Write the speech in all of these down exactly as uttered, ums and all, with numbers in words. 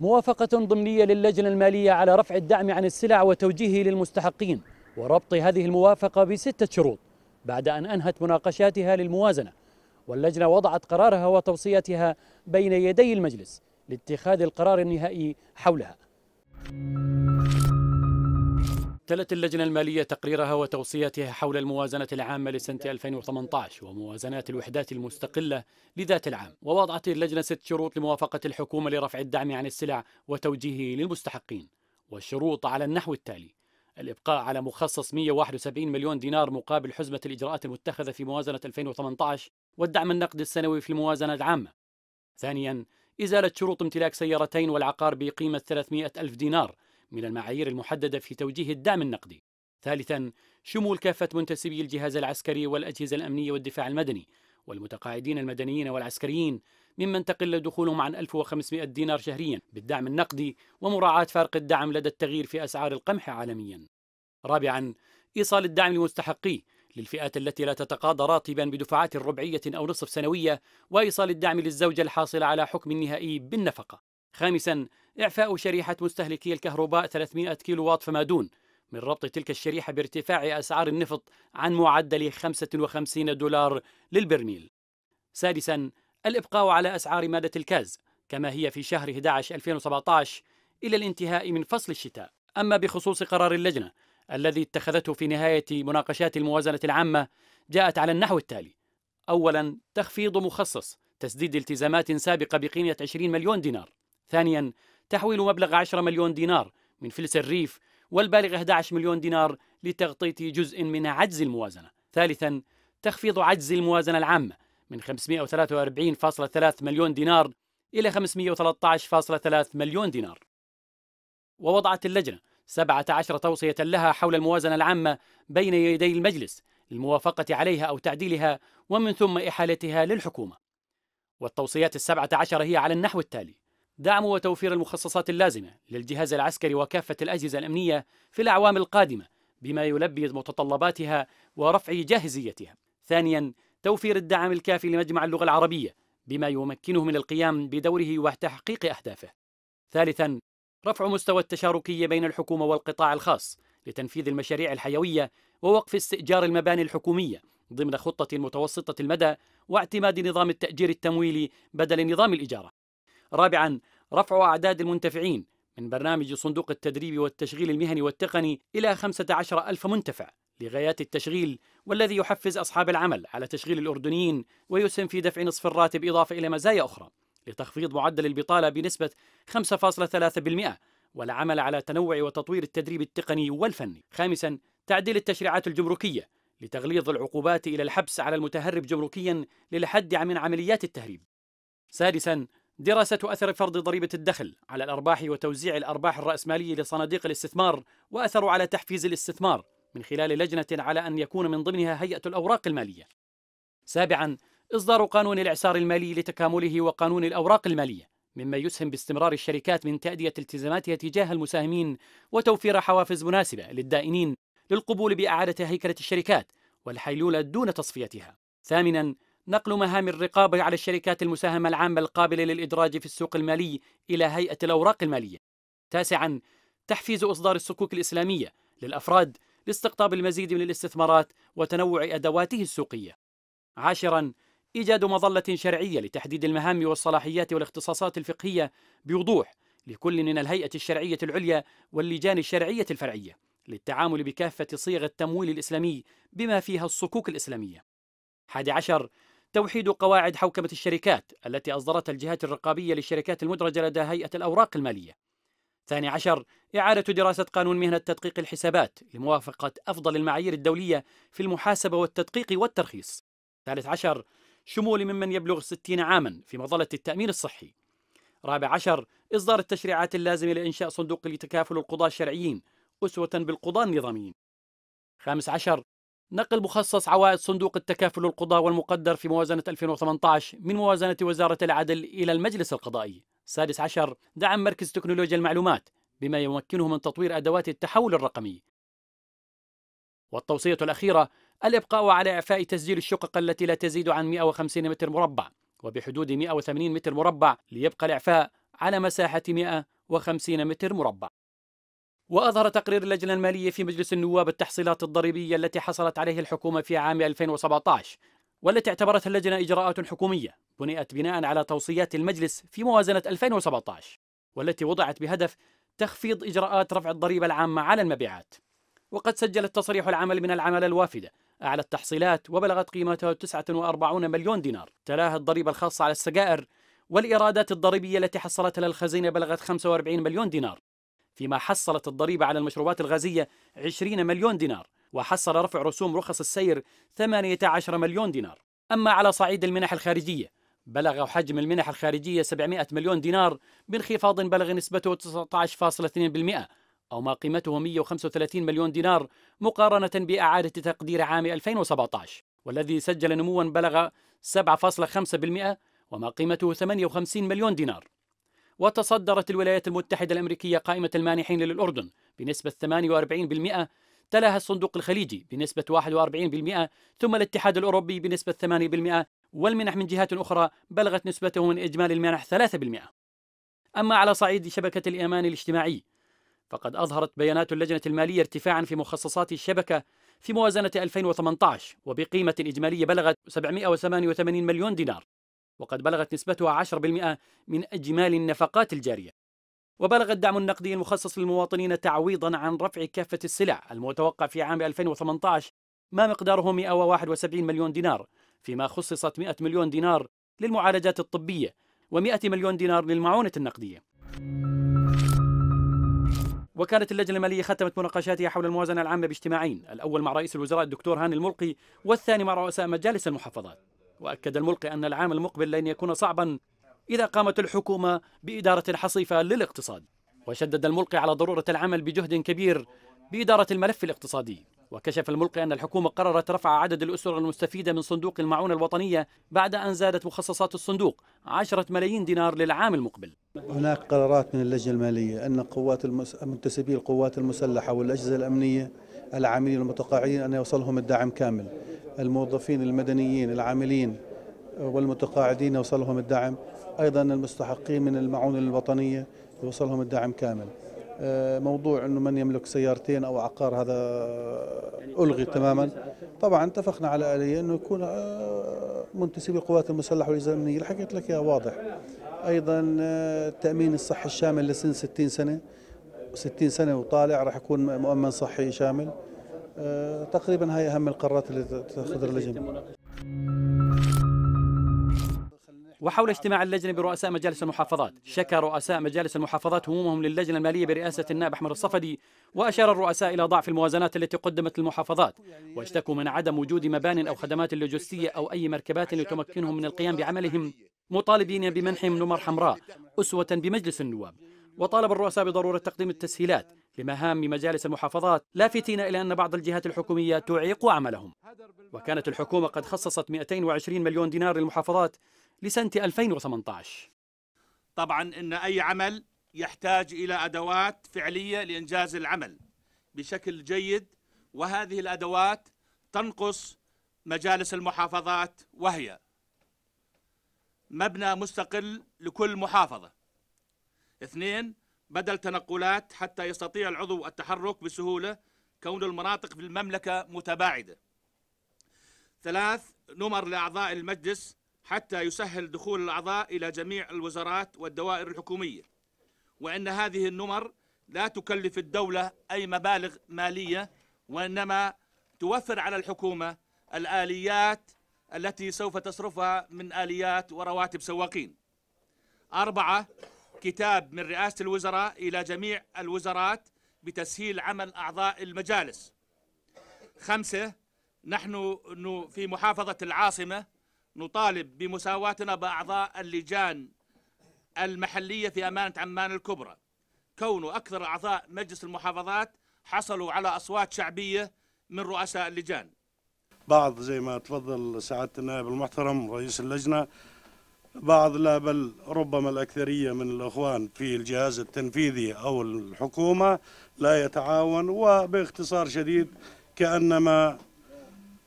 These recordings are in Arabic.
موافقة ضمنية للجنة المالية على رفع الدعم عن السلع وتوجيهه للمستحقين وربط هذه الموافقة بستة شروط بعد أن أنهت مناقشاتها للموازنة، واللجنة وضعت قرارها وتوصياتها بين يدي المجلس لاتخاذ القرار النهائي حولها. تلت اللجنة المالية تقريرها وتوصياتها حول الموازنة العامة لسنة ألفين وثمانية عشر وموازنات الوحدات المستقلة لذات العام، ووضعت اللجنة ست شروط لموافقة الحكومة لرفع الدعم عن السلع وتوجيهه للمستحقين، والشروط على النحو التالي: الإبقاء على مخصص مئة وواحد وسبعين مليون دينار مقابل حزمة الإجراءات المتخذة في موازنة ألفين وثمانية عشر والدعم النقدي السنوي في الموازنة العامة. ثانياً، إزالة شروط امتلاك سيارتين والعقار بقيمة ثلاثمئة ألف دينار من المعايير المحددة في توجيه الدعم النقدي. ثالثاً، شمول كافة منتسبي الجهاز العسكري والأجهزة الأمنية والدفاع المدني والمتقاعدين المدنيين والعسكريين ممن تقل دخولهم عن ألف وخمسمئة دينار شهرياً بالدعم النقدي، ومراعاة فرق الدعم لدى التغيير في أسعار القمح عالمياً. رابعاً، إيصال الدعم لمستحقيه للفئات التي لا تتقاضى راتباً بدفعات ربعية أو نصف سنوية، وإيصال الدعم للزوجة الحاصلة على حكم نهائي بالنفقة. خامساً، إعفاء شريحة مستهلكي الكهرباء ثلاثمئة كيلو واط فما دون من ربط تلك الشريحة بارتفاع أسعار النفط عن معدل خمسة وخمسين دولار للبرميل. سادساً، الإبقاء على أسعار مادة الكاز كما هي في شهر أحد عشر ألفين وسبعة عشر إلى الانتهاء من فصل الشتاء. أما بخصوص قرار اللجنة الذي اتخذته في نهاية مناقشات الموازنة العامة، جاءت على النحو التالي: أولاً، تخفيض مخصص تسديد التزامات سابقة بقيمة عشرين مليون دينار. ثانياً، تحويل مبلغ عشرة مليون دينار من فلس الريف والبالغ أحد عشر مليون دينار لتغطية جزء من عجز الموازنة. ثالثاً، تخفيض عجز الموازنة العامة من خمسمئة وثلاثة وأربعين فاصلة ثلاثة مليون دينار إلى خمسمئة وثلاثة عشر فاصلة ثلاثة مليون دينار. ووضعت اللجنة سبعة عشر توصية لها حول الموازنة العامة بين يدي المجلس للموافقة عليها أو تعديلها ومن ثم إحالتها للحكومة. والتوصيات السبعة عشر هي على النحو التالي: دعم وتوفير المخصصات اللازمة للجهاز العسكري وكافة الأجهزة الأمنية في الأعوام القادمة بما يلبي متطلباتها ورفع جاهزيتها. ثانياً، توفير الدعم الكافي لمجمع اللغة العربية بما يمكنه من القيام بدوره وتحقيق أهدافه. ثالثاً، رفع مستوى التشاركية بين الحكومة والقطاع الخاص لتنفيذ المشاريع الحيوية ووقف استئجار المباني الحكومية ضمن خطة متوسطة المدى واعتماد نظام التأجير التمويلي بدل نظام الإجارة. رابعاً، رفع أعداد المنتفعين من برنامج صندوق التدريب والتشغيل المهني والتقني إلى خمسة عشر ألف منتفع لغايات التشغيل، والذي يحفز أصحاب العمل على تشغيل الأردنيين ويسهم في دفع نصف الراتب إضافة إلى مزايا أخرى لتخفيض معدل البطالة بنسبة خمسة فاصلة ثلاثة بالمئة والعمل على تنوع وتطوير التدريب التقني والفني. خامساً، تعديل التشريعات الجمركية لتغليظ العقوبات إلى الحبس على المتهرب جمركياً للحد من عمليات التهريب. سادساً، دراسة أثر فرض ضريبة الدخل على الأرباح وتوزيع الأرباح الرأسمالية لصناديق الاستثمار وأثره على تحفيز الاستثمار من خلال لجنة على أن يكون من ضمنها هيئة الأوراق المالية. سابعاً، إصدار قانون الإعسار المالي لتكامله وقانون الأوراق المالية مما يسهم باستمرار الشركات من تأدية التزاماتها تجاه المساهمين وتوفير حوافز مناسبة للدائنين للقبول بإعادة هيكلة الشركات والحيلولة دون تصفيتها. ثامناً، نقل مهام الرقابة على الشركات المساهمة العامة القابلة للإدراج في السوق المالي إلى هيئة الأوراق المالية. تاسعاً، تحفيز إصدار الصكوك الإسلامية للأفراد لاستقطاب المزيد من الاستثمارات وتنوع أدواته السوقية. عاشراً، إيجاد مظلة شرعية لتحديد المهام والصلاحيات والاختصاصات الفقهية بوضوح لكل من الهيئة الشرعية العليا واللجان الشرعية الفرعية للتعامل بكافة صيغ التمويل الإسلامي بما فيها الصكوك الإسلامية. أحد عشر، توحيد قواعد حوكمة الشركات التي أصدرتها الجهات الرقابية للشركات المدرجة لدى هيئة الأوراق المالية. ثاني عشر، إعادة دراسة قانون مهنة تدقيق الحسابات لموافقة أفضل المعايير الدولية في المحاسبة والتدقيق والترخيص. ثالث عشر، شمول ممن يبلغ ستين عاما في مظلة التأمين الصحي. رابع عشر، إصدار التشريعات اللازمة لإنشاء صندوق لتكافل القضاة الشرعيين أسوة بالقضاة النظاميين. خامس عشر، نقل مخصص عوائد صندوق التكافل القضاء والمقدر في موازنة ألفين وثمانية عشر من موازنة وزارة العدل إلى المجلس القضائي. سادس عشر، دعم مركز تكنولوجيا المعلومات بما يمكنه من تطوير أدوات التحول الرقمي. والتوصية الأخيرة، الإبقاء على إعفاء تسجيل الشقق التي لا تزيد عن مئة وخمسين متر مربع وبحدود مئة وثمانين متر مربع ليبقى الإعفاء على مساحة مئة وخمسين متر مربع. وأظهر تقرير اللجنة المالية في مجلس النواب التحصيلات الضريبية التي حصلت عليه الحكومة في عام ألفين وسبعطعش، والتي اعتبرتها اللجنة إجراءات حكومية بنيت بناء على توصيات المجلس في موازنة ألفين وسبعطعش، والتي وضعت بهدف تخفيض إجراءات رفع الضريبة العامة على المبيعات. وقد سجل التصريح العمل من العمالة الوافدة أعلى التحصيلات وبلغت قيمتها تسعة وأربعين مليون دينار، تلاها الضريبة الخاصة على السجائر، والإيرادات الضريبية التي حصلتها للخزينة بلغت خمسة وأربعين مليون دينار، فيما حصلت الضريبة على المشروبات الغازية عشرين مليون دينار، وحصل رفع رسوم رخص السير ثمانية عشر مليون دينار. أما على صعيد المنح الخارجية، بلغ حجم المنح الخارجية سبعمئة مليون دينار بانخفاض بلغ نسبته تسعطعش فاصلة اثنين بالمئة أو ما قيمته مئة وخمسة وثلاثين مليون دينار مقارنة بإعادة تقدير عام ألفين وسبعطعش، والذي سجل نموا بلغ سبعة فاصلة خمسة بالمئة وما قيمته ثمانية وخمسين مليون دينار. وتصدرت الولايات المتحدة الأمريكية قائمة المانحين للأردن بنسبة ثمانية وأربعين بالمئة، تلاها الصندوق الخليجي بنسبة واحد وأربعين بالمئة، ثم الاتحاد الأوروبي بنسبة ثمانية بالمئة، والمنح من جهات أخرى بلغت نسبته من إجمالي المنح ثلاثة بالمئة. أما على صعيد شبكة الأمان الاجتماعي، فقد أظهرت بيانات اللجنة المالية ارتفاعا في مخصصات الشبكة في موازنة ألفين وثمنطعش وبقيمة إجمالية بلغت سبعمئة وثمانية وثمانين مليون دينار، وقد بلغت نسبتها عشرة بالمئة من إجمالي النفقات الجارية. وبلغ الدعم النقدي المخصص للمواطنين تعويضا عن رفع كافة السلع المتوقع في عام ألفين وثمنطعش ما مقداره مئة وواحد وسبعين مليون دينار، فيما خصصت مئة مليون دينار للمعالجات الطبية ومئة مليون دينار للمعونة النقدية. وكانت اللجنة المالية ختمت مناقشاتها حول الموازنة العامة باجتماعين، الأول مع رئيس الوزراء الدكتور هاني الملقي، والثاني مع رؤساء مجالس المحافظات. وأكد الملقي أن العام المقبل لن يكون صعبا إذا قامت الحكومة بإدارة حصيفة للاقتصاد. وشدد الملقي على ضرورة العمل بجهد كبير بإدارة الملف الاقتصادي. وكشف الملقي أن الحكومة قررت رفع عدد الأسر المستفيدة من صندوق المعونة الوطنية بعد أن زادت مخصصات الصندوق عشرة ملايين دينار للعام المقبل. هناك قرارات من اللجنة المالية أن قوات المس... منتسبي القوات المسلحة والأجهزة الأمنية العاملين المتقاعدين أن يوصلهم الدعم كامل، الموظفين المدنيين العاملين والمتقاعدين يوصلهم الدعم، أيضا المستحقين من المعونة الوطنية يوصلهم الدعم كامل. موضوع أنه من يملك سيارتين أو عقار هذا ألغي تماما. طبعا اتفقنا على آلية أنه يكون منتسبي القوات المسلحة والأجهزة الأمنية اللي حكيت لك إياها واضح. أيضا تأمين الصحي الشامل لسن ستين سنة، ستين سنة وطالع راح يكون مؤمن صحي شامل. تقريبا هاي أهم القرارات اللي تأخذها اللجنة. وحول اجتماع اللجنة برؤساء مجالس المحافظات، شكى رؤساء مجالس المحافظات همومهم للجنة المالية برئاسة النائب أحمد الصفدي، وأشار الرؤساء إلى ضعف الموازنات التي قدمت للمحافظات، واشتكوا من عدم وجود مبان أو خدمات لوجستية أو أي مركبات لتمكنهم من القيام بعملهم، مطالبين بمنحهم نمر حمراء أسوة بمجلس النواب. وطالب الرؤساء بضرورة تقديم التسهيلات لمهام مجالس المحافظات، لافتين إلى أن بعض الجهات الحكومية تعيق عملهم. وكانت الحكومة قد خصصت مئتين وعشرين مليون دينار للمحافظات لسنة ألفين وثمنطعش. طبعا إن أي عمل يحتاج إلى أدوات فعلية لإنجاز العمل بشكل جيد، وهذه الأدوات تنقص مجالس المحافظات، وهي مبنى مستقل لكل محافظة. اثنين، بدل تنقلات حتى يستطيع العضو التحرك بسهولة كون المناطق في المملكة متباعدة. ثلاث، نمر لأعضاء المجلس حتى يسهل دخول الأعضاء إلى جميع الوزارات والدوائر الحكومية، وأن هذه النمر لا تكلف الدولة أي مبالغ مالية، وإنما توفر على الحكومة الآليات التي سوف تصرفها من آليات ورواتب سواقين. أربعة، كتاب من رئاسة الوزراء إلى جميع الوزارات بتسهيل عمل أعضاء المجالس. خمسة، نحن في محافظة العاصمة نطالب بمساواتنا بأعضاء اللجان المحلية في أمانة عمان الكبرى، كون أكثر أعضاء مجلس المحافظات حصلوا على أصوات شعبية من رؤساء اللجان. بعض زي ما تفضل سعادة النائب المحترم رئيس اللجنة، بعض لا بل ربما الأكثرية من الأخوان في الجهاز التنفيذي أو الحكومة لا يتعاون، وباختصار شديد كأنما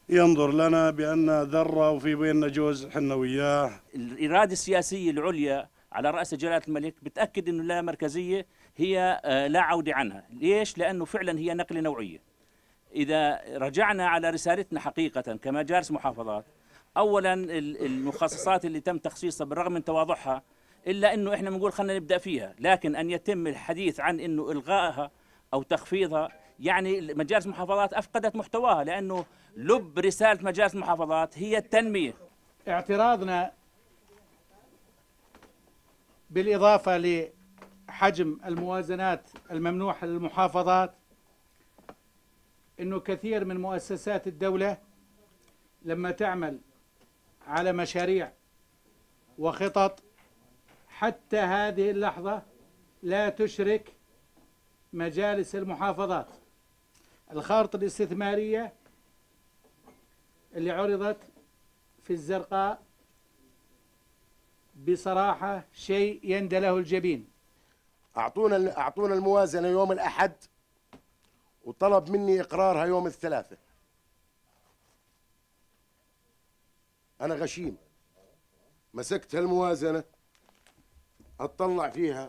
ينظر لنا بأن ذرة وفي بيننا جوز حنا وياه. الإرادة السياسية العليا على رأس جلالة الملك بتأكد أنه لا مركزية هي لا عودة عنها. ليش؟ لأنه فعلا هي نقلة نوعية. إذا رجعنا على رسالتنا حقيقة كمجالس محافظات، أولا المخصصات اللي تم تخصيصها بالرغم من تواضعها إلا أنه إحنا بنقول خلينا نبدأ فيها، لكن أن يتم الحديث عن أنه إلغائها أو تخفيضها، يعني مجالس المحافظات أفقدت محتواها، لأنه لب رسالة مجالس المحافظات هي التنمية. اعتراضنا بالإضافة لحجم الموازنات الممنوحة للمحافظات أنه كثير من مؤسسات الدولة لما تعمل على مشاريع وخطط حتى هذه اللحظة لا تشرك مجالس المحافظات. الخارطة الاستثمارية اللي عرضت في الزرقاء بصراحة شيء يندى له الجبين. أعطونا أعطونا الموازنة يوم الأحد وطلب مني إقرارها يوم الثلاثة. أنا غشيم، مسكت هالموازنة أطلع فيها،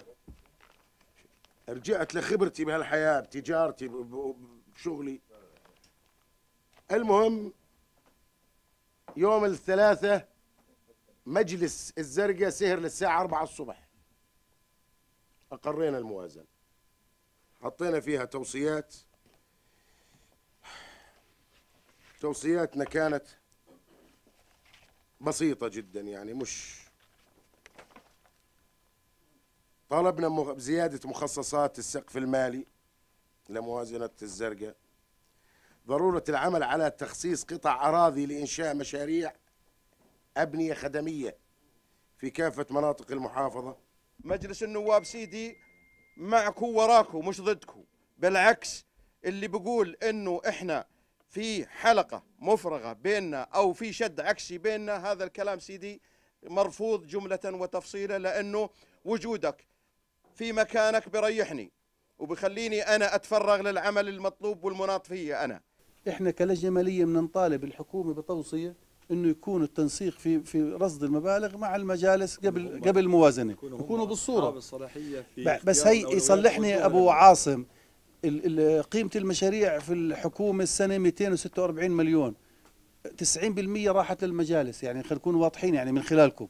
رجعت لخبرتي بهالحياة بتجارتي بشغلي. المهم يوم الثلاثة مجلس الزرقاء سهر للساعة أربعة الصبح، أقرينا الموازنة، حطينا فيها توصيات. توصياتنا كانت بسيطة جدا، يعني مش طالبنا بزيادة مخصصات السقف المالي لموازنة الزرقاء، ضرورة العمل على تخصيص قطع أراضي لإنشاء مشاريع أبنية خدمية في كافة مناطق المحافظة. مجلس النواب سيدي معكم وراكم مش ضدكم، بالعكس اللي بقول إنه إحنا في حلقة مفرغة بيننا أو في شد عكسي بيننا، هذا الكلام سيدي مرفوض جملة وتفصيلا، لأنه وجودك في مكانك بريحني وبخليني أنا أتفرغ للعمل المطلوب والمناط فيه. أنا إحنا كلجنة مالية من نطالب الحكومة بتوصية إنه يكون التنسيق في في رصد المبالغ مع المجالس قبل قبل الموازنة، يكونوا بالصورة. بس هي يصلحني أبو عاصم، قيمة المشاريع في الحكومة السنة مئتين وستة وأربعين مليون، تسعين بالمئة راحت للمجالس، يعني خلينا نكون واضحين يعني من خلالكم.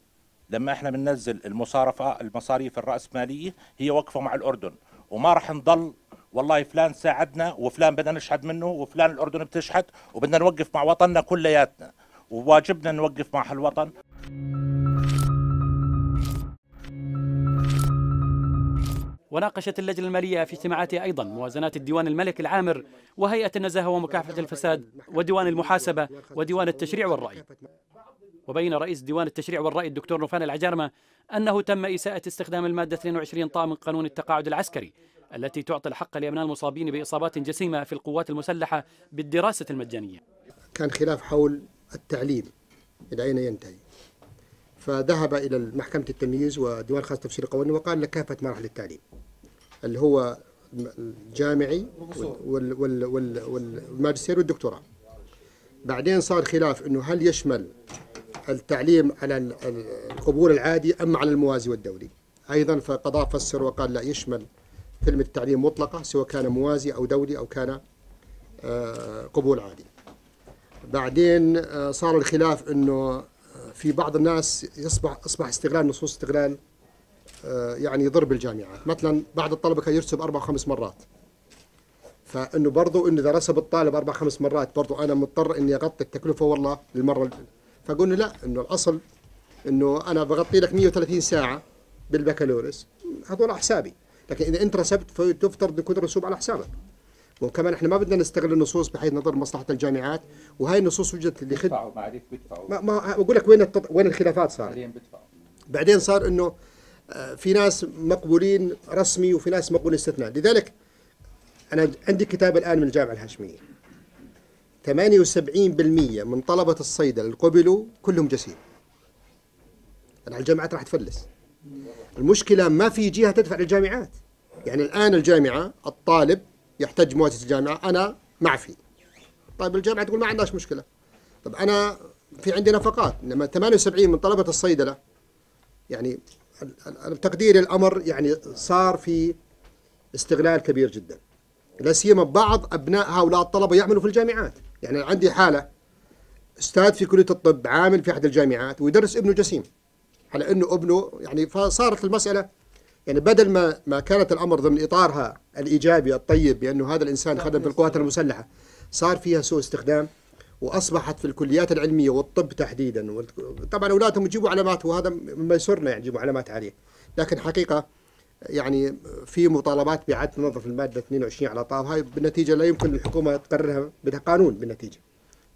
لما احنا بننزل المصارفه المصاريف الرأسمالية هي وقفة مع الأردن، وما راح نضل والله فلان ساعدنا وفلان بدنا نشحد منه وفلان الأردن بتشحد، وبدنا نوقف مع وطننا كلياتنا، وواجبنا نوقف مع هالوطن. وناقشت اللجنة المالية في اجتماعاتها أيضا موازنات الديوان الملك العامر وهيئة النزاهة ومكافحة الفساد وديوان المحاسبة وديوان التشريع والرأي. وبين رئيس ديوان التشريع والرأي الدكتور نوفان العجارمه أنه تم إساءة استخدام المادة اثنين وعشرين طا من قانون التقاعد العسكري التي تعطي الحق لأبناء المصابين بإصابات جسيمة في القوات المسلحة بالدراسة المجانية. كان خلاف حول التعليم إلى أين ينتهي، فذهب إلى محكمة التمييز وديوان خاص تفسير القوانين وقال لكافة مراحل التعليم اللي هو الجامعي والماجستير والدكتوراه. بعدين صار خلاف أنه هل يشمل التعليم على القبول العادي أم على الموازي والدولي؟ أيضا فالقضاء فسر وقال لا، يشمل كلمة التعليم مطلقة سواء كان موازي أو دولي أو كان قبول عادي. بعدين صار الخلاف أنه في بعض الناس يصبح أصبح استغلال نصوص استغلال يعني ضرب الجامعات، مثلا بعض الطلبة كان يرسب أربع خمس مرات، فإنه برضه إنه إذا رسب الطالب أربع خمس مرات برضه أنا مضطر إني أغطي التكلفة والله للمرة. فقلنا لا، انه الاصل انه انا بغطي لك مئة وثلاثين ساعه بالبكالوريوس، هذول على حسابي، لكن اذا انت رسبت فتفترض يكون الرسوب على حسابك. وكمان احنا ما بدنا نستغل النصوص بحيث نضر مصلحه الجامعات، وهي النصوص وجدت اللي خد بيدفعوا ما عليك بيدفعوا. ما, ما اقول لك وين التط... وين الخلافات صارت. بعدين صار انه في ناس مقبولين رسمي وفي ناس مقبولين استثناء، لذلك انا عندي كتاب الان من الجامعه الهاشميه ثمانية وسبعين بالمئة من طلبة الصيدلة اللي قبلوا كلهم جسيم. يعني الجامعات راح تفلس. المشكلة ما في جهة تدفع للجامعات. يعني الآن الجامعة الطالب يحتاج مؤسسة الجامعة، أنا ما في. طيب الجامعة تقول ما عندناش مشكلة. طب أنا في عندي نفقات، لما ثمانية وسبعين من طلبة الصيدلة يعني انا بتقديري الامر يعني صار في استغلال كبير جدا، لا سيما بعض ابناء هؤلاء الطلبه يعملوا في الجامعات. يعني عندي حاله استاذ في كليه الطب عامل في احد الجامعات ويدرس ابنه جسيم، على انه ابنه يعني. فصارت المساله يعني بدل ما ما كانت الامر ضمن اطارها الايجابي الطيب بانه هذا الانسان خدم في القوات المسلحه، صار فيها سوء استخدام، واصبحت في الكليات العلميه والطب تحديدا. طبعا اولادهم يجيبوا علامات وهذا مما يسرنا، يعني يجيبوا علامات عاليه، لكن حقيقه يعني في مطالبات باعاده نظف الماده اثنين وعشرين على طاولها، بالنتيجه لا يمكن للحكومه تقررها بقانون، بالنتيجه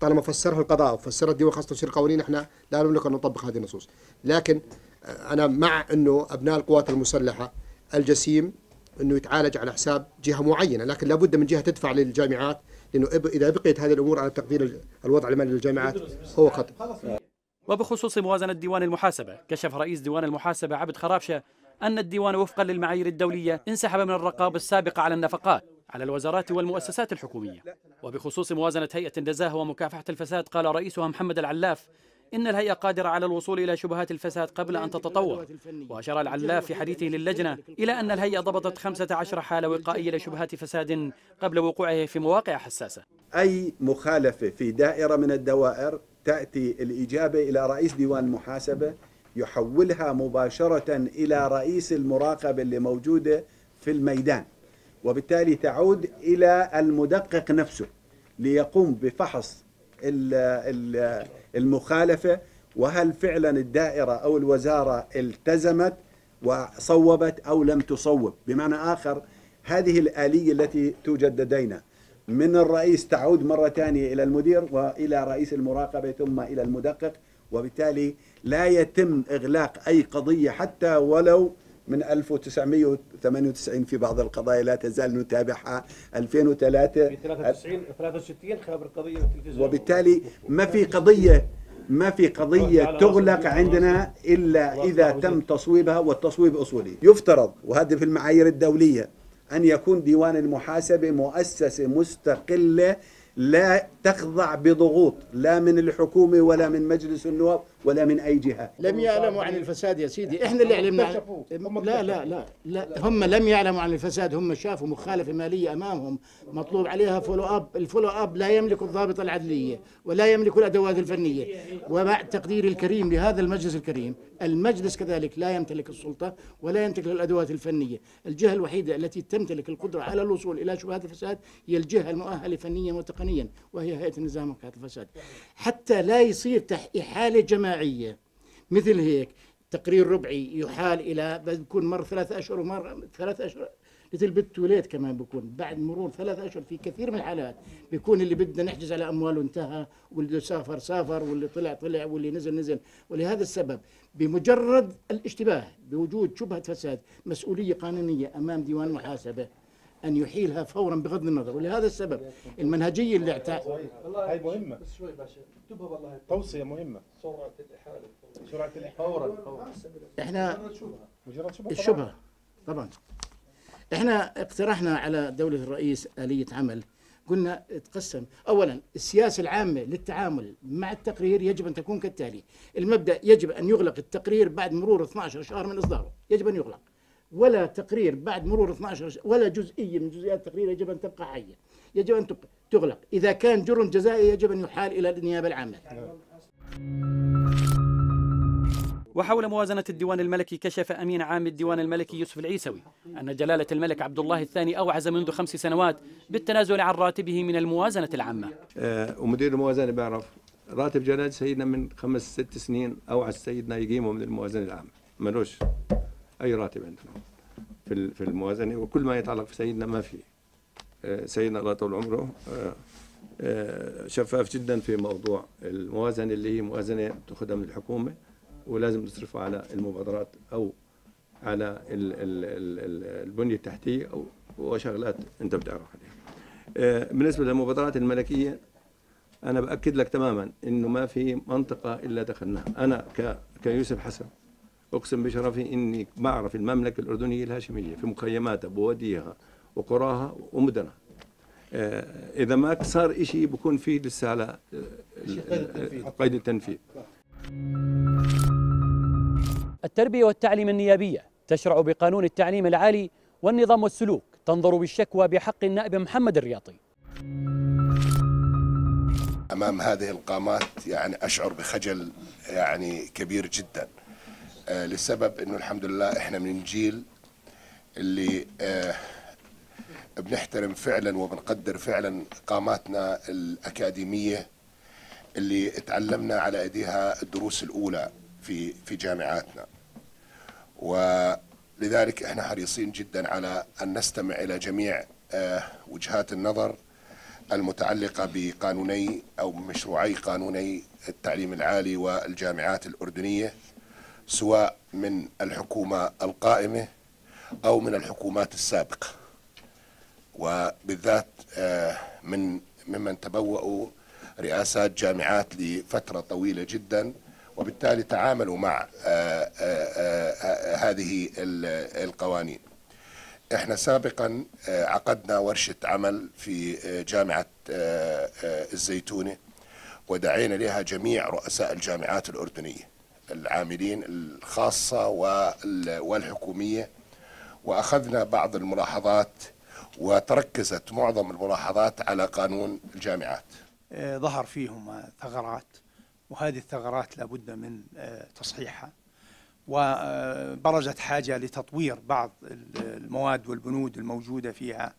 طالما فسرها القضاء وفسرت ديوان خاصه تشريع قوانين احنا لا نملك ان نطبق هذه النصوص. لكن انا مع انه ابناء القوات المسلحه الجسيم انه يتعالج على حساب جهه معينه، لكن لابد من جهه تدفع للجامعات، لانه اذا بقيت هذه الامور على تقدير الوضع المالي للجامعات هو خطر. وبخصوص موازنه ديوان المحاسبه، كشف رئيس ديوان المحاسبه عبد خرابشه ان الديوان وفقا للمعايير الدوليه انسحب من الرقابه السابقه على النفقات على الوزارات والمؤسسات الحكوميه. وبخصوص موازنه هيئه النزاهه ومكافحه الفساد، قال رئيسها محمد العلاف إن الهيئة قادرة على الوصول إلى شبهات الفساد قبل أن تتطور. وأشار العلاف في حديثه للجنة إلى أن الهيئة ضبطت خمسة عشر حالة وقائية لشبهات فساد قبل وقوعه في مواقع حساسة. أي مخالفة في دائرة من الدوائر تأتي الإجابة إلى رئيس ديوان المحاسبة، يحولها مباشرة إلى رئيس المراقبة اللي موجودة في الميدان، وبالتالي تعود إلى المدقق نفسه ليقوم بفحص المخالفة، وهل فعلا الدائرة أو الوزارة التزمت وصوبت أو لم تصوب. بمعنى آخر، هذه الآلية التي توجد لدينا من الرئيس تعود مرة ثانية إلى المدير وإلى رئيس المراقبة ثم إلى المدقق، وبالتالي لا يتم إغلاق أي قضية حتى ولو من ألف وتسعمئة وثمانية وتسعين. في بعض القضايا لا تزال نتابعها ألفين وثلاثة، ثلاثة وتسعين ثلاثة وستين خبر قضية التلفزيون. وبالتالي ما في قضية ما في قضية تغلق عندنا إلا إذا تم تصويبها، والتصويب أصولي. يفترض، وهذا في المعايير الدولية، أن يكون ديوان المحاسبة مؤسسة مستقلة لا تخضع بضغوط لا من الحكومة ولا من مجلس النواب ولا من أي جهة. لم يعلموا عن الفساد يا سيدي، إحنا اللي علمنا. لا لا لا لا، هم لم يعلموا عن الفساد، هم شافوا مخالفة مالية أمامهم مطلوب عليها فولو أب، الفولو أب لا يملك الضابط العدلية ولا يملك الأدوات الفنية. ومع التقدير الكريم لهذا المجلس الكريم، المجلس كذلك لا يمتلك السلطة ولا يمتلك الأدوات الفنية. الجهة الوحيدة التي تمتلك القدرة على الوصول إلى شبهات الفساد هي الجهة المؤهلة فنيا وتقنيا، وهي هيئة النزاهة ومكافحة الفساد، حتى لا يصير إحالة جماعية مثل هيك. تقرير ربعي يحال إلى، بيكون مر ثلاث أشهر ومر ثلاث أشهر، مثل بنت ولاد كمان بيكون بعد مرور ثلاث أشهر. في كثير من الحالات بيكون اللي بدنا نحجز على أمواله انتهى، واللي سافر سافر، واللي طلع طلع، واللي نزل نزل. ولهذا السبب بمجرد الاشتباه بوجود شبهة فساد مسؤولية قانونية أمام ديوان المحاسبة أن يحيلها فورا بغض النظر. ولهذا السبب المنهجية اللي اعتاد هاي مهمة، بس شوي باشا اكتبها والله، توصية مهمة. سرعة الإحالة، سرعة الإحالة فورا. احنا مجرد الشبهة طبعا. احنا اقترحنا على دولة الرئيس آلية عمل، قلنا تقسم. أولا، السياسة العامة للتعامل مع التقرير يجب أن تكون كالتالي. المبدأ يجب أن يغلق التقرير بعد مرور اثني عشر شهر من إصداره، يجب أن يغلق. ولا تقرير بعد مرور اثني عشر، ولا جزئية من جزئيات التقرير يجب أن تبقى حية، يجب أن تغلق. إذا كان جرم جزائي يجب أن يحال إلى النيابة العامة. وحول موازنة الديوان الملكي، كشف أمين عام الديوان الملكي يوسف العيسوي أن جلالة الملك عبد الله الثاني أوعز منذ خمس سنوات بالتنازل عن راتبه من الموازنة العامة. أه ومدير الموازنة بيعرف راتب جلالة سيدنا من خمس ست سنين أوعز سيدنا يقيمه من الموازنة العامة، ملوش أي راتب عندنا في في الموازنة، وكل ما يتعلق في سيدنا ما في. سيدنا الله يطول عمره شفاف جدا في موضوع الموازنة، اللي هي موازنة تأخذها من الحكومة ولازم تصرفها على المبادرات أو على البنية التحتية أو وشغلات أنت بتعرف عليها. بالنسبة للمبادرات الملكية، أنا بأكد لك تماما إنه ما في منطقة إلا دخلناها. أنا كيوسف حسن أقسم بشرفي إني بعرف المملكة الأردنية الهاشمية في مخيماتها بواديها وقراها ومدنها. إذا ما صار شيء بكون فيه لسه على قيد التنفيذ. التربية والتعليم النيابية تشرع بقانون التعليم العالي والنظام والسلوك، تنظر بالشكوى بحق النائب محمد الرياطي. أمام هذه القامات يعني أشعر بخجل يعني كبير جدا، آه لسبب أنه الحمد لله إحنا من الجيل اللي آه بنحترم فعلا وبنقدر فعلا قاماتنا الأكاديمية اللي تعلمنا على أيديها الدروس الأولى في في جامعاتنا، ولذلك إحنا حريصين جدا على أن نستمع إلى جميع آه وجهات النظر المتعلقة بقانوني أو مشروعي قانوني التعليم العالي والجامعات الأردنية، سواء من الحكومة القائمة أو من الحكومات السابقة، وبالذات من ممن تبوأوا رئاسات جامعات لفترة طويلة جدا، وبالتالي تعاملوا مع هذه القوانين. احنا سابقا عقدنا ورشة عمل في جامعة الزيتونة ودعينا لها جميع رؤساء الجامعات الأردنية العاملين الخاصة والحكومية، وأخذنا بعض الملاحظات وتركزت معظم الملاحظات على قانون الجامعات. ظهر فيهم ثغرات، وهذه الثغرات لابد من تصحيحها، وبرزت حاجة لتطوير بعض المواد والبنود الموجودة فيها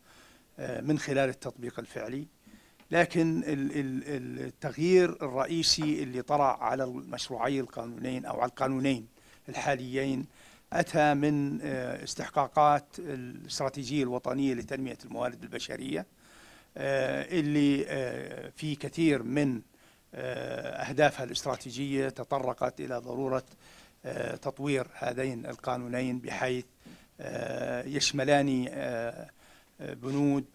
من خلال التطبيق الفعلي، لكن التغيير الرئيسي اللي طرأ على المشروعي القانونين أو على القانونين الحاليين أتى من استحقاقات الاستراتيجية الوطنية لتنمية الموارد البشرية، اللي في كثير من أهدافها الاستراتيجية تطرقت إلى ضرورة تطوير هذين القانونين بحيث يشملان بنود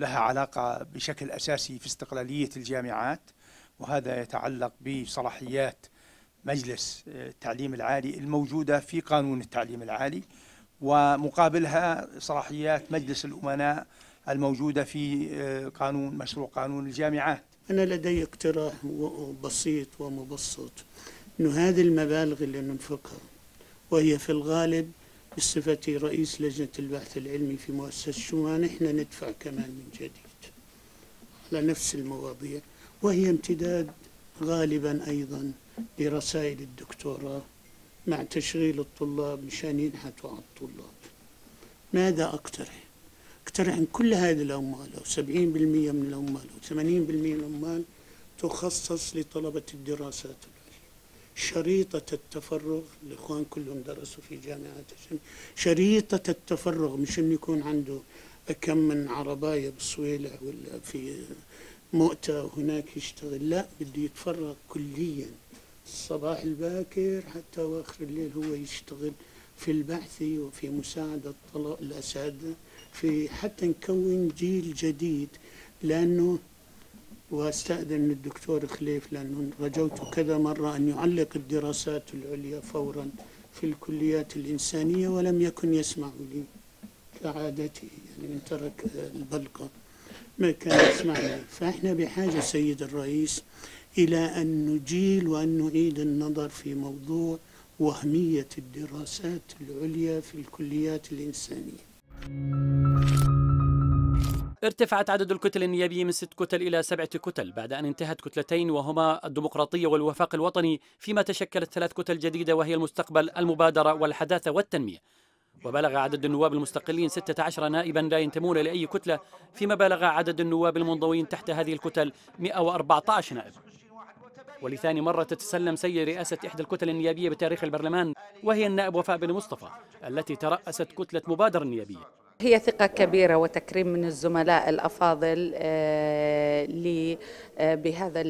لها علاقة بشكل أساسي في استقلالية الجامعات، وهذا يتعلق بصلاحيات مجلس التعليم العالي الموجودة في قانون التعليم العالي، ومقابلها صلاحيات مجلس الأمناء الموجودة في قانون مشروع قانون الجامعات. أنا لدي اقتراح بسيط ومبسط، أنه هذه المبالغ اللي ننفقها وهي في الغالب بصفتي رئيس لجنة البحث العلمي في مؤسسة شمع، نحن ندفع كمان من جديد على نفس المواضيع، وهي امتداد غالبا أيضا لرسائل الدكتوراه مع تشغيل الطلاب مشان ينحتوا على الطلاب. ماذا أقترح؟ أقترح أن كل هذه الأموال أو سبعين بالمئة من الأموال أو ثمانين بالمئة من الأموال تخصص لطلبة الدراسات، شريطة التفرغ الإخوان كلهم درسوا في جامعات، شريطة التفرغ مش إنه يكون عنده كم من عرباية بالصويلة ولا في مؤتة وهناك يشتغل، لا، بده يتفرغ كليا الصباح الباكر حتى وآخر الليل هو يشتغل في البحث وفي مساعدة الأساتذة في حتى نكون جيل جديد. لأنه واستأذن الدكتور خليف لأنه رجوت كذا مرة أن يعلق الدراسات العليا فورا في الكليات الإنسانية ولم يكن يسمع لي كعادته، يعني من ترك البلقة ما كان يسمع لي. فإحنا بحاجة سيد الرئيس إلى أن نجيل وأن نعيد النظر في موضوع وهمية الدراسات العليا في الكليات الإنسانية. ارتفعت عدد الكتل النيابية من ست كتل إلى سبعة كتل بعد أن انتهت كتلتين وهما الديمقراطية والوفاق الوطني، فيما تشكلت ثلاث كتل جديدة وهي المستقبل، المبادرة والحداثة والتنمية. وبلغ عدد النواب المستقلين ستة عشر نائبا لا ينتمون لأي كتلة، فيما بلغ عدد النواب المنضوين تحت هذه الكتل مئة وأربعة عشر نائب. ولثاني مرة تتسلم سي رئاسة إحدى الكتل النيابية بتاريخ البرلمان، وهي النائب وفاء بن مصطفى التي ترأست كتلة مبادرة النيابية. هي ثقة كبيرة وتكريم من الزملاء الأفاضل لي بهذا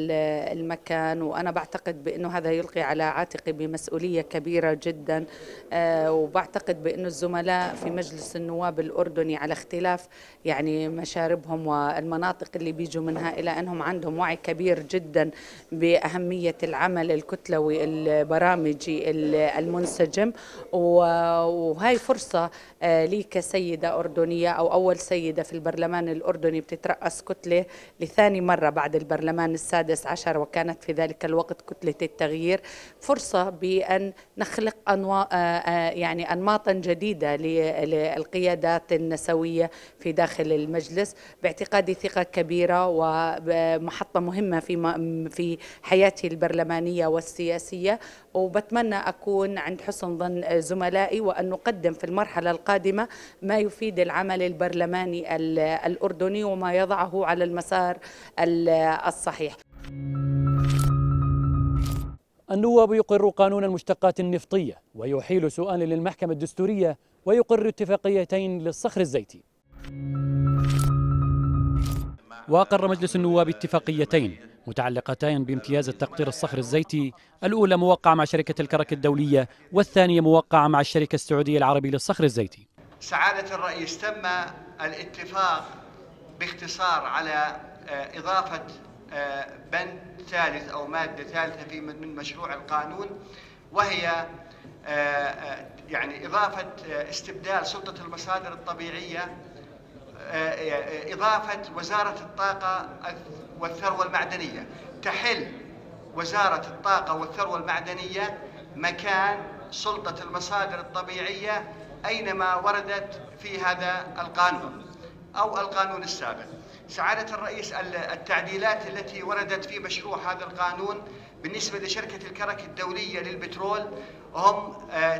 المكان، وأنا بعتقد بأنه هذا يلقي على عاتقي بمسؤولية كبيرة جدا، وبعتقد بأنه الزملاء في مجلس النواب الأردني على اختلاف يعني مشاربهم والمناطق اللي بيجوا منها إلى أنهم عندهم وعي كبير جدا بأهمية العمل الكتلوي البرامجي المنسجم، وهي فرصة لي كسيدة أردنية أو أول سيدة في البرلمان الأردني بتترأس كتلة لثاني مرة بعد البرلمان السادس عشر، وكانت في ذلك الوقت كتلة التغيير، فرصة بأن نخلق أنوا... يعني أنماطا جديدة للقيادات النسوية في داخل المجلس. باعتقادي ثقة كبيرة ومحطة مهمة في م... في حياتي البرلمانية والسياسية، وبتمنى أكون عند حسن ظن زملائي وأن نقدم في المرحلة القادمة ما يفيد العمل البرلماني الأردني وما يضعه على المسار الصحيح. النواب يقر قانون المشتقات النفطية ويحيل سؤال للمحكمة الدستورية ويقر اتفاقيتين للصخر الزيتي. وأقر مجلس النواب اتفاقيتين متعلقتان بامتياز التقطير الصخر الزيتي، الأولى موقعة مع شركة الكرك الدولية والثانية موقعة مع الشركة السعودية العربية للصخر الزيتي. سعادة الرئيس تم الاتفاق باختصار على إضافة بند ثالث أو مادة ثالثة في من مشروع القانون، وهي يعني إضافة استبدال سلطة المصادر الطبيعية، إضافة وزارة الطاقة والثروة المعدنية. تحل وزارة الطاقة والثروة المعدنية مكان سلطة المصادر الطبيعية أينما وردت في هذا القانون أو القانون السابق. سعادة الرئيس، التعديلات التي وردت في مشروع هذا القانون بالنسبة لشركة الكرك الدولية للبترول هم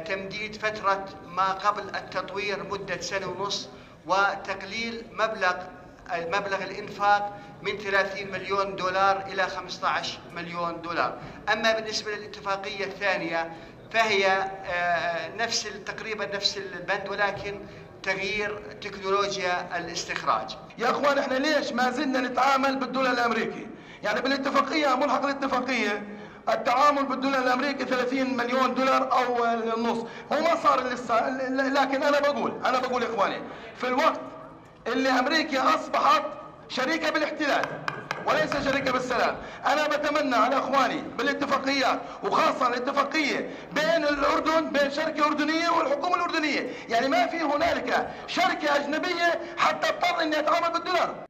تمديد فترة ما قبل التطوير مدة سنة ونصف، وتقليل مبلغ المبلغ الإنفاق من ثلاثين مليون دولار إلى خمسة عشر مليون دولار. أما بالنسبة للاتفاقية الثانية فهي نفس تقريبا نفس البند، ولكن تغيير تكنولوجيا الاستخراج. يا اخوان، احنا ليش ما زلنا نتعامل بالدولار الامريكي؟ يعني بالاتفاقيه ملحق الاتفاقيه التعامل بالدولار الامريكي ثلاثين مليون دولار او النص، هو ما صار لسه. لكن انا بقول انا بقول يا اخواني، في الوقت اللي امريكا اصبحت شريكه بالاحتلال وليس شريكه بالسلام، انا بتمنى على اخواني بالاتفاقيات، وخاصه الاتفاقيه بين الاردن بين شركه اردنيه والحكومه الاردنيه، يعني ما في هنالك شركه اجنبيه حتى اضطر اني اتعامل بالدولار.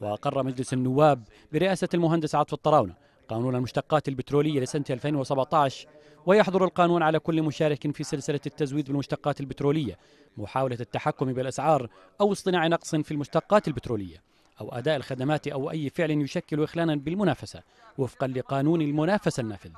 وأقر مجلس النواب برئاسة المهندس عاطف الطراونة قانون المشتقات البترولية لسنة ألفين وسبعة عشر، ويحظر القانون على كل مشارك في سلسلة التزويد بالمشتقات البترولية محاولة التحكم بالأسعار أو اصطناع نقص في المشتقات البترولية أو أداء الخدمات أو أي فعل يشكل إخلالا بالمنافسة وفقا لقانون المنافسة النافذ.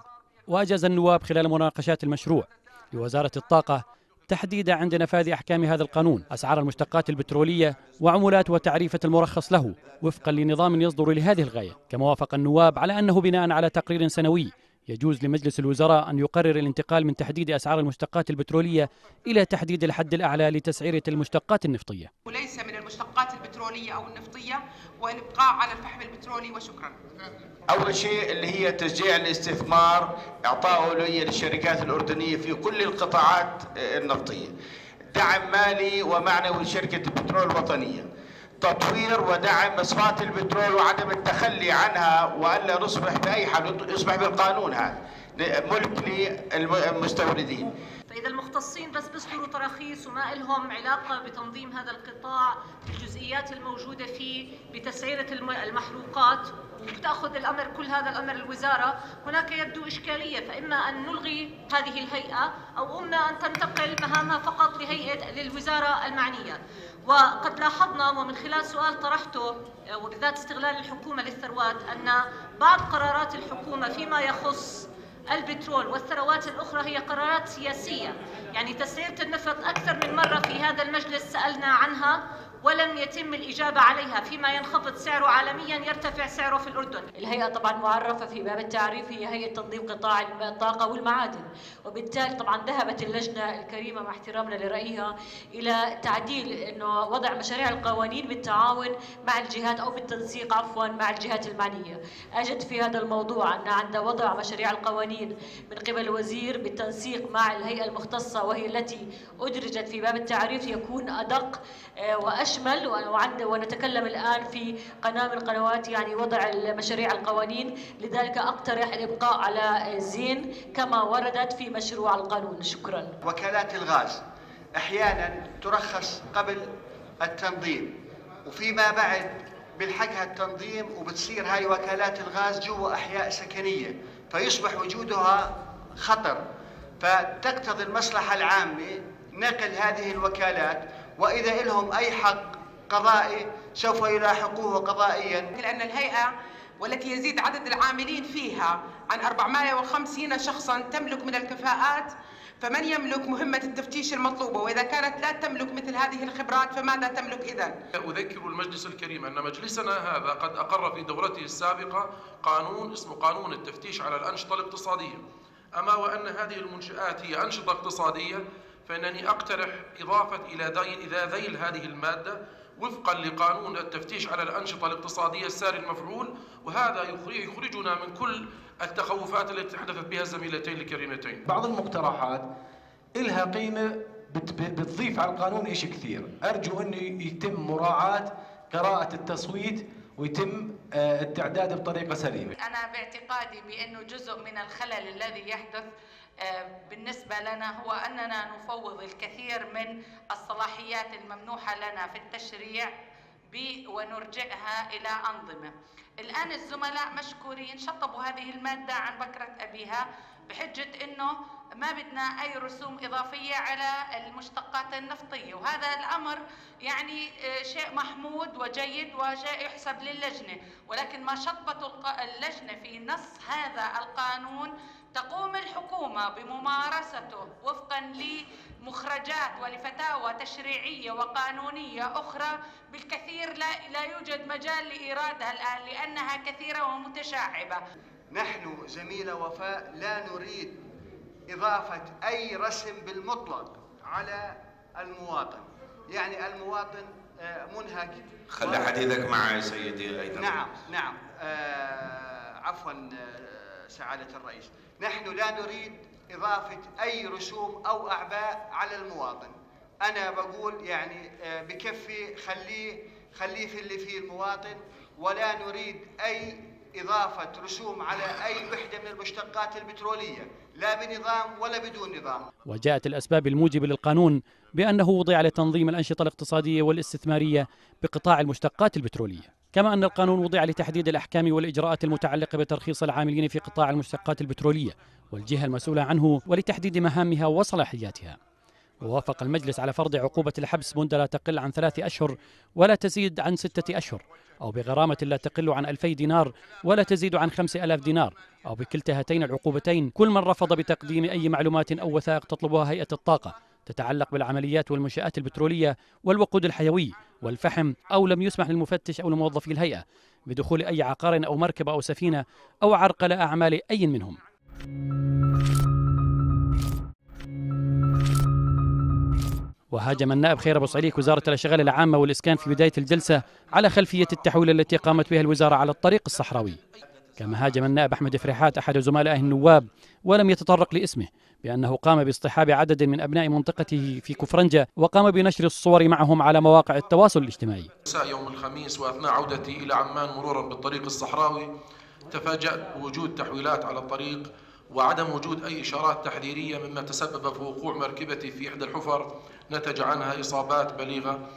وأجاز النواب خلال مناقشات المشروع لوزارة الطاقة تحديد عند نفاذ أحكام هذا القانون أسعار المشتقات البترولية وعمولات وتعريفة المرخص له وفقا لنظام يصدر لهذه الغاية. كما وافق النواب على أنه بناء على تقرير سنوي يجوز لمجلس الوزراء أن يقرر الانتقال من تحديد أسعار المشتقات البترولية إلى تحديد الحد الأعلى لتسعيرة المشتقات النفطية وليس من المشتقات البترولية أو النفطية، والإبقاء على الفحم البترولي. وشكرا. أول شيء اللي هي تشجيع الاستثمار، إعطاء أولوية للشركات الأردنية في كل القطاعات النفطية، دعم مالي ومعنوي لشركة البترول الوطنية، تطوير ودعم مصفات البترول وعدم التخلي عنها، وألا نصبح بأي حال يصبح بالقانون هذا ملك للمستوردين. فإذا المختصين بس بيصدروا تراخيص وما لهم علاقة بتنظيم هذا القطاع بالجزئيات الموجودة فيه بتسعيرة المحروقات وبتأخذ الأمر كل هذا الأمر الوزارة، هناك يبدو إشكالية. فإما أن نلغي هذه الهيئة أو إما أن تنتقل مهامها فقط لهيئة للوزارة المعنية. وقد لاحظنا ومن خلال سؤال طرحته وبذات استغلال الحكومة للثروات أن بعض قرارات الحكومة فيما يخص البترول والثروات الأخرى هي قرارات سياسية. يعني تسعيرة النفط أكثر من مرة في هذا المجلس سألنا عنها ولم يتم الإجابة عليها. فيما ينخفض سعره عالميا يرتفع سعره في الأردن. الهيئة طبعا معرفة في باب التعريف، هي هيئة تنظيم قطاع الطاقة والمعادن، وبالتالي طبعا ذهبت اللجنة الكريمة مع احترامنا لرأيها إلى تعديل إنه وضع مشاريع القوانين بالتعاون مع الجهات أو بالتنسيق عفوا مع الجهات المعنية. أجد في هذا الموضوع أن عند وضع مشاريع القوانين من قبل الوزير بالتنسيق مع الهيئة المختصة وهي التي أدرجت في باب التعريف يكون أدق وأشمل، ونتكلم الآن في قناة من القنوات يعني وضع مشاريع القوانين. لذلك أقترح الإبقاء على زين كما وردت في مشروع القانون. شكرا. وكالات الغاز أحيانا ترخص قبل التنظيم وفيما بعد بيلحقها التنظيم وبتصير هاي وكالات الغاز جوا أحياء سكنية فيصبح وجودها خطر، فتقتضي المصلحة العامة نقل هذه الوكالات، وإذا لهم أي حق قضائي سوف يلاحقوه قضائيا. لأن الهيئة والتي يزيد عدد العاملين فيها عن أربعمائة وخمسين شخصاً تملك من الكفاءات، فمن يملك مهمة التفتيش المطلوبة؟ وإذا كانت لا تملك مثل هذه الخبرات فماذا تملك إذن؟ أذكر المجلس الكريم أن مجلسنا هذا قد أقر في دورته السابقة قانون اسمه قانون التفتيش على الأنشطة الاقتصادية، أما وأن هذه المنشآت هي أنشطة اقتصادية، فإنني أقترح إضافة إلى ذيل إلى ذيل هذه المادة وفقا لقانون التفتيش على الأنشطة الاقتصادية الساري المفعول، وهذا يخرجنا من كل التخوفات التي تحدثت بها الزميلتين الكريمتين. بعض المقترحات إلها قيمة بتضيف على القانون إشي كثير، أرجو أنه يتم مراعاة قراءة التصويت ويتم التعداد بطريقة سليمة. أنا باعتقادي بأنه جزء من الخلل الذي يحدث بالنسبة لنا هو أننا نفوض الكثير من الصلاحيات الممنوحة لنا في التشريع ونرجعها إلى أنظمة. الآن الزملاء مشكورين شطبوا هذه المادة عن بكرة أبيها بحجة أنه ما بدنا أي رسوم إضافية على المشتقات النفطية، وهذا الأمر يعني شيء محمود وجيد وشيء يحسب للجنة، ولكن ما شطبته اللجنة في نص هذا القانون تقوم الحكومة بممارسته وفقاً لمخرجات ولفتاوى تشريعية وقانونية أخرى بالكثير لا, لا يوجد مجال لإيرادها الآن لأنها كثيرة ومتشعبة. نحن زميلة وفاء لا نريد إضافة أي رسم بالمطلق على المواطن، يعني المواطن منهك. خلي حديثك معي سيدي أيضاً. نعم نعم آه عفواً سعادة الرئيس، نحن لا نريد إضافة أي رسوم أو أعباء على المواطن. أنا بقول يعني بكفي خليه خليه في اللي فيه المواطن، ولا نريد أي إضافة رسوم على أي وحدة من المشتقات البترولية لا بنظام ولا بدون نظام. وجاءت الأسباب الموجبة للقانون بأنه وضع لتنظيم الأنشطة الاقتصادية والاستثمارية بقطاع المشتقات البترولية، كما أن القانون وضع لتحديد الأحكام والإجراءات المتعلقة بترخيص العاملين في قطاع المشتقات البترولية والجهة المسؤولة عنه ولتحديد مهامها وصلاحياتها. ووافق المجلس على فرض عقوبة الحبس مدة لا تقل عن ثلاثة أشهر ولا تزيد عن ستة أشهر، أو بغرامة لا تقل عن ألفي دينار ولا تزيد عن خمسة آلاف دينار، أو بكلتا هاتين العقوبتين كل من رفض بتقديم أي معلومات أو وثائق تطلبها هيئة الطاقة تتعلق بالعمليات والمنشآت البترولية والوقود الحيوي والفحم، أو لم يسمح للمفتش أو لموظفي الهيئة بدخول أي عقار أو مركبة أو سفينة أو عرقلة أعمال أي منهم. وهاجم النائب خير أبو صليق وزارة الأشغال العامة والإسكان في بداية الجلسة على خلفية التحويل التي قامت بها الوزارة على الطريق الصحراوي، كما هاجم النائب احمد فريحات احد زملائه النواب ولم يتطرق لاسمه بانه قام باصطحاب عدد من ابناء منطقته في كفرنجة وقام بنشر الصور معهم على مواقع التواصل الاجتماعي. مساء يوم الخميس واثناء عودتي الى عمان مرورا بالطريق الصحراوي تفاجأت بوجود تحويلات على الطريق وعدم وجود اي اشارات تحذيريه، مما تسبب في وقوع مركبتي في احدى الحفر نتج عنها اصابات بليغه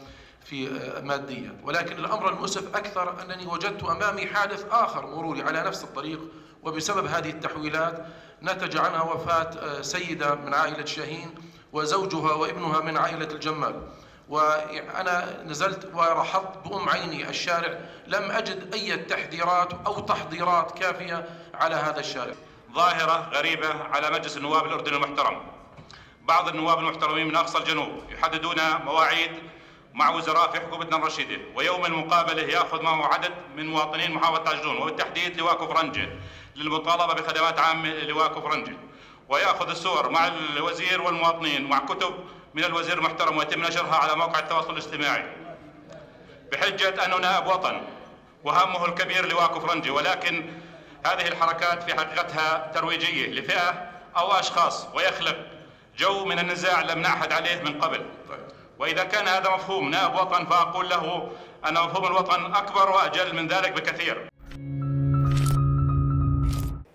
في مادية. ولكن الأمر المؤسف أكثر أنني وجدت أمامي حادث آخر مروري على نفس الطريق، وبسبب هذه التحويلات نتج عنها وفاة سيدة من عائلة شاهين وزوجها وابنها من عائلة الجمال، وأنا نزلت ورحضت بأم عيني الشارع، لم أجد أي تحذيرات أو تحضيرات كافية على هذا الشارع. ظاهرة غريبة على مجلس النواب الأردن المحترم، بعض النواب المحترمين من أقصى الجنوب يحددون مواعيد مع وزراء في حكومتنا الرشيدة، ويوم المقابلة يأخذ معه عدد من مواطنين محافظة تعجلون وبالتحديد لواء كفرنجة للمطالبة بخدمات عامة للواء كفرنجة، ويأخذ الصور مع الوزير والمواطنين ومع كتب من الوزير المحترم ويتم نشرها على موقع التواصل الاجتماعي بحجة أنه نائب وطن وهمه الكبير لواء كفرنجة. ولكن هذه الحركات في حقيقتها ترويجية لفئة أو أشخاص ويخلق جو من النزاع لم نعهد عليه من قبل. وإذا كان هذا مفهوم نائب وطن فأقول له أن مفهوم الوطن أكبر وأجل من ذلك بكثير.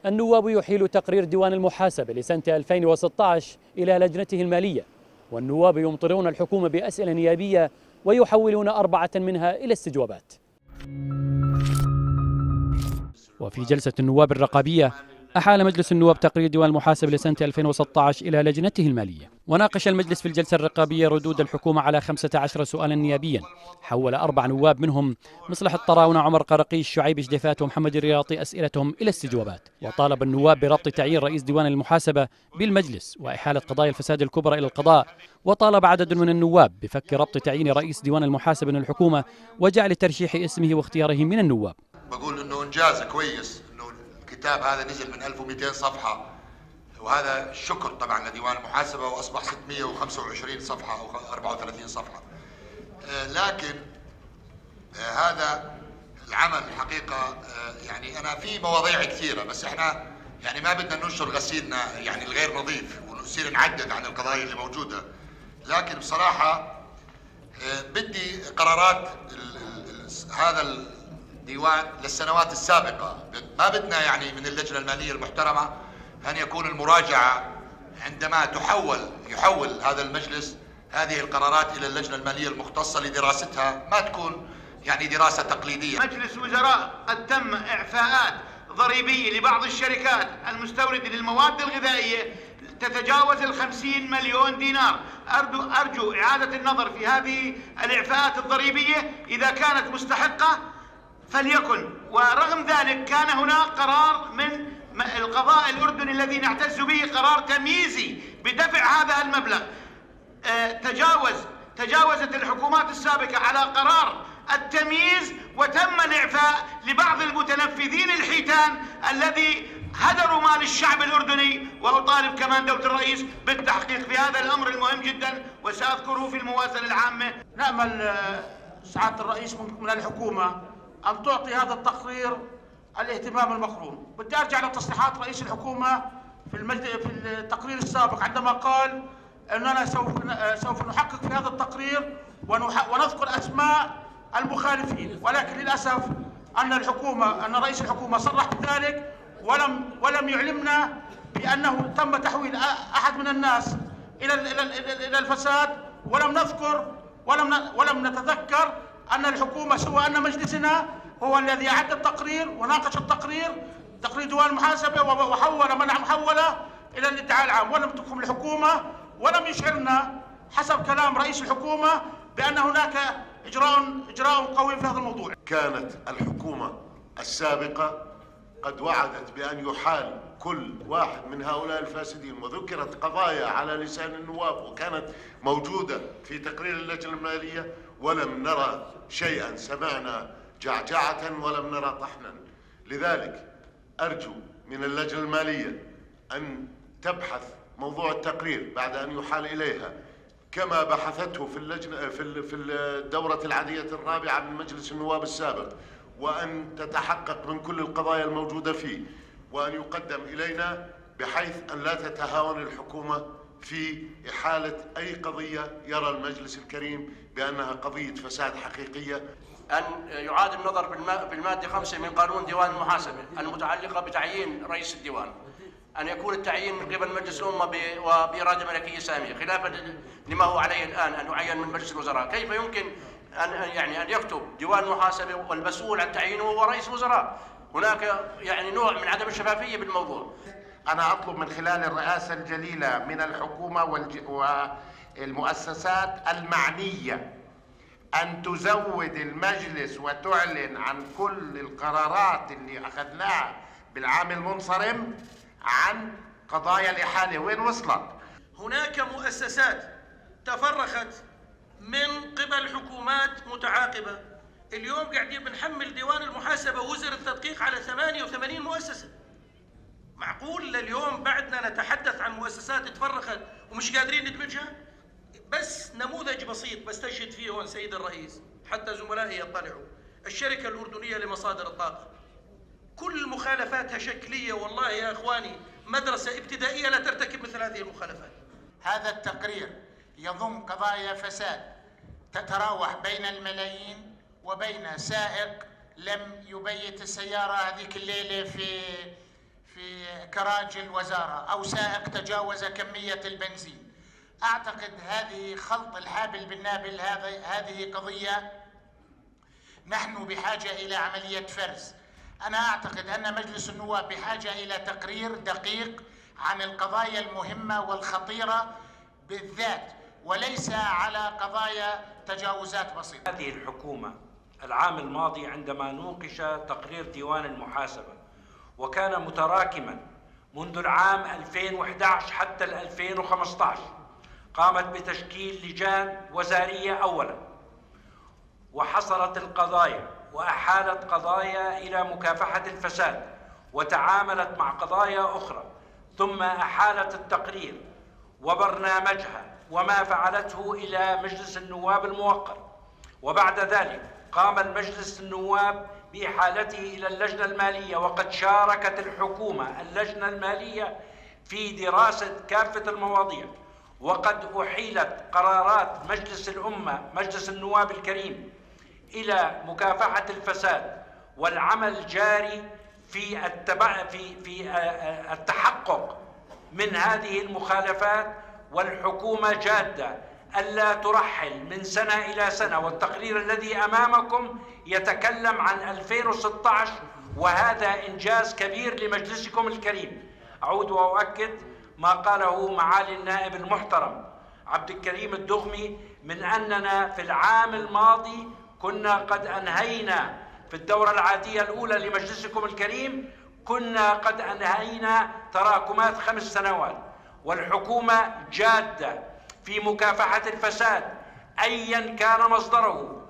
النواب يحيل تقرير ديوان المحاسبة لسنة ألفين وستة عشر إلى لجنته المالية والنواب يمطرون الحكومة بأسئلة نيابية ويحولون أربعة منها إلى استجوابات. وفي جلسة النواب الرقابية أحال مجلس النواب تقرير ديوان المحاسب لسنة ألفين وستة عشر إلى لجنته المالية، وناقش المجلس في الجلسة الرقابية ردود الحكومة على خمسة عشر سؤالا نيابيا. حول أربع نواب منهم مصلح الطراونة، عمر قرقيش، شعيب الشديفات ومحمد الرياطي أسئلتهم إلى استجوابات. وطالب النواب بربط تعيين رئيس ديوان المحاسبة بالمجلس وإحالة قضايا الفساد الكبرى إلى القضاء، وطالب عدد من النواب بفك ربط تعيين رئيس ديوان المحاسبة من الحكومة وجعل ترشيح اسمه واختياره من النواب. بقول إنه إنجاز كويس، الكتاب هذا نزل من ألف ومئتين صفحة، وهذا الشكر طبعا لديوان المحاسبة وأصبح ستمئة وخمسة وعشرين صفحة أو أربعة وثلاثين صفحة. لكن هذا العمل الحقيقة يعني أنا في مواضيع كثيرة، بس إحنا يعني ما بدنا ننشر غسيلنا يعني الغير نظيف ونصير نعدد عن القضايا اللي موجودة، لكن بصراحة بدي قرارات هذا ديوان للسنوات السابقة. ما بدنا يعني من اللجنة المالية المحترمة أن يكون المراجعة عندما تحول يحول هذا المجلس هذه القرارات إلى اللجنة المالية المختصة لدراستها، ما تكون يعني دراسة تقليدية. مجلس وزراء قد تم إعفاءات ضريبية لبعض الشركات المستوردة للمواد الغذائية تتجاوز الخمسين مليون دينار. أرجو, أرجو إعادة النظر في هذه الإعفاءات الضريبية إذا كانت مستحقة فليكن. ورغم ذلك كان هناك قرار من القضاء الأردني الذي نعتز به، قرار تمييزي بدفع هذا المبلغ. تجاوز تجاوزت الحكومات السابقة على قرار التمييز وتم الإعفاء لبعض المتنفذين الحيتان الذي هدروا مال الشعب الأردني، وأطالب كمان دولة الرئيس بالتحقيق في هذا الأمر المهم جدا وسأذكره في الموازنة العامة. نأمل سعادة الرئيس من الحكومة أن تعطي هذا التقرير الاهتمام المقرون. بدي أرجع لتصريحات رئيس الحكومة في المجد... في التقرير السابق عندما قال أننا سوف سوف نحقق في هذا التقرير ونح... ونذكر أسماء المخالفين، ولكن للأسف أن الحكومة أن رئيس الحكومة صرح بذلك ولم ولم يعلمنا بأنه تم تحويل أحد من الناس إلى إلى إلى الفساد، ولم نذكر ولم ن... ولم نتذكر أن الحكومة سوى أن مجلسنا هو الذي أعد التقرير وناقش التقرير تقرير ديوان المحاسبة وحول منع محوله إلى الادعاء العام، ولم تقم الحكومة ولم يشعرنا حسب كلام رئيس الحكومة بأن هناك إجراء إجراء قوي في هذا الموضوع. كانت الحكومة السابقة قد وعدت بأن يحال كل واحد من هؤلاء الفاسدين، وذكرت قضايا على لسان النواب وكانت موجودة في تقرير اللجنة المالية، ولم نرى شيئا، سمعنا جعجعة ولم نرى طحنا. لذلك أرجو من اللجنة المالية أن تبحث موضوع التقرير بعد أن يحال إليها كما بحثته في اللجنة في الدورة العادية الرابعة من مجلس النواب السابق، وأن تتحقق من كل القضايا الموجودة فيه، وأن يقدم إلينا بحيث أن لا تتهاون الحكومة في إحالة أي قضية يرى المجلس الكريم بأنها قضية فساد حقيقية. أن يعاد النظر بالمادة خمسة من قانون ديوان المحاسبة المتعلقة بتعيين رئيس الديوان، أن يكون التعيين من قبل مجلس الأمة وبإرادة ملكية سامية خلافا لما هو عليه الآن أن يعين من مجلس الوزراء. كيف يمكن أن يعني أن يكتب ديوان المحاسبة والمسؤول عن تعيينه هو رئيس الوزراء؟ هناك يعني نوع من عدم الشفافية بالموضوع. أنا أطلب من خلال الرئاسة الجليلة من الحكومة والمؤسسات المعنية أن تزود المجلس وتعلن عن كل القرارات اللي أخذناها بالعام المنصرم عن قضايا الإحالة وين وصلت. هناك مؤسسات تفرخت من قبل حكومات متعاقبة، اليوم قاعدين بنحمل ديوان المحاسبة وزر التدقيق على ثمانية وثمانين مؤسسة. معقول لليوم بعدنا نتحدث عن مؤسسات تفرخت ومش قادرين ندمجها؟ بس نموذج بسيط بستشهد فيه هون سيد الرئيس حتى زملائي يطلعوا، الشركة الأردنية لمصادر الطاقة كل مخالفاتها شكلية. والله يا إخواني مدرسة ابتدائية لا ترتكب مثل هذه المخالفات. هذا التقرير يضم قضايا فساد تتراوح بين الملايين وبين سائق لم يبيت السيارة هذيك الليلة في في كراج الوزارة، أو سائق تجاوز كمية البنزين، أعتقد هذه خلط الحابل بالنابل، هذه قضية نحن بحاجة إلى عملية فرز. أنا أعتقد أن مجلس النواب بحاجة إلى تقرير دقيق عن القضايا المهمة والخطيرة بالذات، وليس على قضايا تجاوزات بسيطة. هذه الحكومة العام الماضي عندما نوقش تقرير ديوان المحاسبة وكان متراكما منذ العام ألفين وإحدى عشر حتى ألفين وخمسة عشر، قامت بتشكيل لجان وزارية أولا، وحصرت القضايا وأحالت قضايا إلى مكافحة الفساد، وتعاملت مع قضايا أخرى، ثم أحالت التقرير وبرنامجها وما فعلته إلى مجلس النواب الموقر، وبعد ذلك قام المجلس النواب بإحالته إلى اللجنة المالية. وقد شاركت الحكومة اللجنة المالية في دراسة كافة المواضيع، وقد أحيلت قرارات مجلس الأمة مجلس النواب الكريم إلى مكافحة الفساد والعمل جاري في التبع في في التحقق من هذه المخالفات، والحكومة جادة ألا ترحل من سنة إلى سنة. والتقرير الذي أمامكم يتكلم عن ألفين وستة عشر، وهذا إنجاز كبير لمجلسكم الكريم. أعود وأؤكد ما قاله معالي النائب المحترم عبد الكريم الدغمي من أننا في العام الماضي كنا قد أنهينا في الدورة العادية الأولى لمجلسكم الكريم، كنا قد أنهينا تراكمات خمس سنوات، والحكومة جادة في مكافحة الفساد أيا كان مصدره،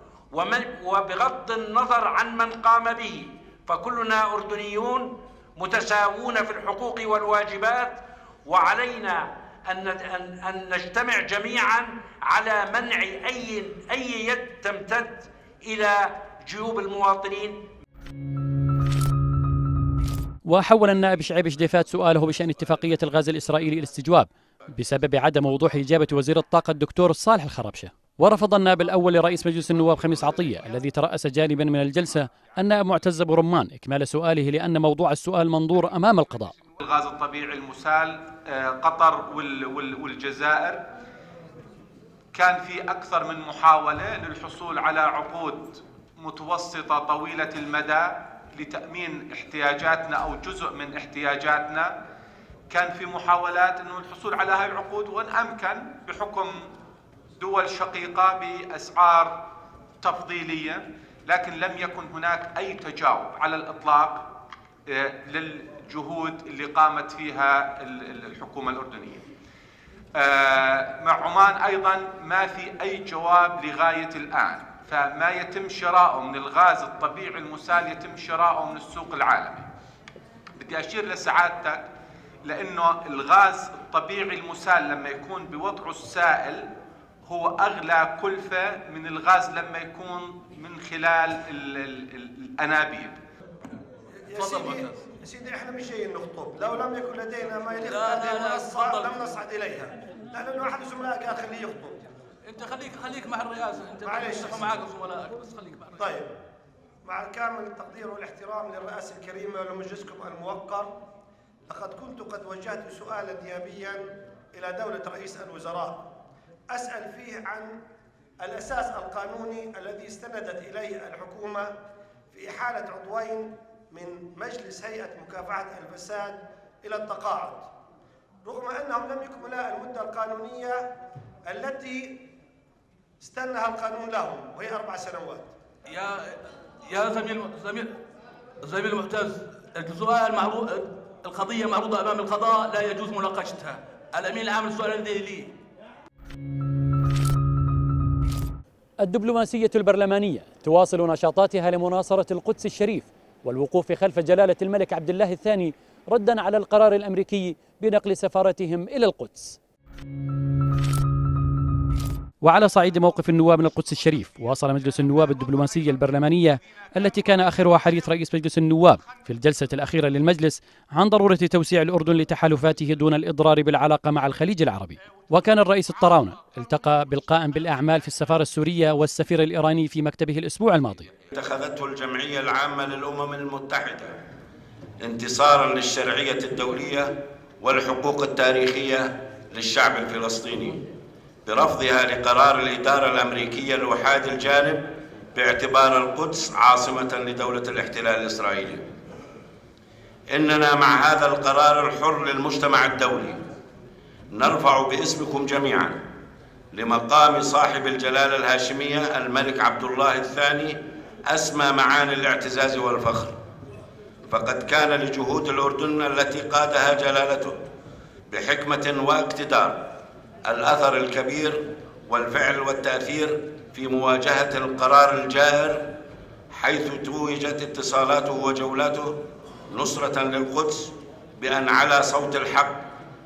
وبغض النظر عن من قام به، فكلنا أردنيون متساوون في الحقوق والواجبات، وعلينا أن أن نجتمع جميعا على منع أي أي يد تمتد إلى جيوب المواطنين. وحول النائب شعيب الشديفات سؤاله بشأن اتفاقية الغاز الإسرائيلي إلى استجواب بسبب عدم وضوح إجابة وزير الطاقة الدكتور صالح الخربشة. ورفض النائب الأول لرئيس مجلس النواب خميس عطية الذي ترأس جانبا من الجلسة النائب معتز أبو رمان إكمال سؤاله، لأن موضوع السؤال منظور أمام القضاء. الغاز الطبيعي المسال قطر والجزائر، كان في أكثر من محاولة للحصول على عقود متوسطة طويلة المدى لتأمين احتياجاتنا أو جزء من احتياجاتنا. كان في محاولات أنه الحصول على هذه العقود، وإن أمكن بحكم دول شقيقة بأسعار تفضيلية، لكن لم يكن هناك أي تجاوب على الإطلاق للجهود اللي قامت فيها الحكومة الأردنية. مع عمان أيضا ما في أي جواب لغاية الآن، فما يتم شراءه من الغاز الطبيعي المسال يتم شراءه من السوق العالمي. بدي أشير لسعادتك لأنه الغاز الطبيعي المسال لما يكون بوضعه السائل هو أغلى كلفة من الغاز لما يكون من خلال ال ال الأنابيب. يا سيدي, يا سيدي احنا مش جايين نخطب، لو لم يكن لدينا ما يليق بالأسعار لم نصعد إليها، لأن الواحد زملائك قال خليه يخطب. أنت خليك خليك مع الرئاسة، أنت معك زملائك، بس خليك مع الرئاسة. طيب، مع كامل التقدير والاحترام للرئاسة الكريمة ولمجلسكم الموقر، لقد كنت قد وجهت سؤالا نيابيا إلى دولة رئيس الوزراء أسأل فيه عن الأساس القانوني الذي استندت إليه الحكومة في إحالة عضوين من مجلس هيئة مكافحة الفساد إلى التقاعد، رغم أنهم لم يكملا المدة القانونية التي استنها القانون لهم، وهي أربع سنوات. يا يا زميل زميل زميل معتز، السؤال معروض، القضية معروضة أمام القضاء، لا يجوز مناقشتها. الأمين العام السؤال الذي لي. الدبلوماسية البرلمانية تواصل نشاطاتها لمناصرة القدس الشريف والوقوف خلف جلالة الملك عبد الله الثاني رداً على القرار الأمريكي بنقل سفارتهم إلى القدس. وعلى صعيد موقف النواب من القدس الشريف، واصل مجلس النواب الدبلوماسية البرلمانية التي كان آخرها حديث رئيس مجلس النواب في الجلسة الأخيرة للمجلس عن ضرورة توسيع الأردن لتحالفاته دون الإضرار بالعلاقة مع الخليج العربي. وكان الرئيس الطراونة التقى بالقائم بالأعمال في السفارة السورية والسفير الإيراني في مكتبه الأسبوع الماضي. اتخذته الجمعية العامة للأمم المتحدة انتصاراً للشرعية الدولية والحقوق التاريخية للشعب الفلسطيني، برفضها لقرار الإدارة الأمريكية الوحاد الجانب باعتبار القدس عاصمة لدولة الاحتلال الإسرائيلي. إننا مع هذا القرار الحر للمجتمع الدولي نرفع باسمكم جميعاً لمقام صاحب الجلالة الهاشمية الملك عبد الله الثاني أسمى معاني الاعتزاز والفخر، فقد كان لجهود الأردن التي قادها جلالته بحكمة واقتدار الأثر الكبير والفعل والتأثير في مواجهة القرار الجائر، حيث توجت اتصالاته وجولاته نصرة للقدس بأن على صوت الحق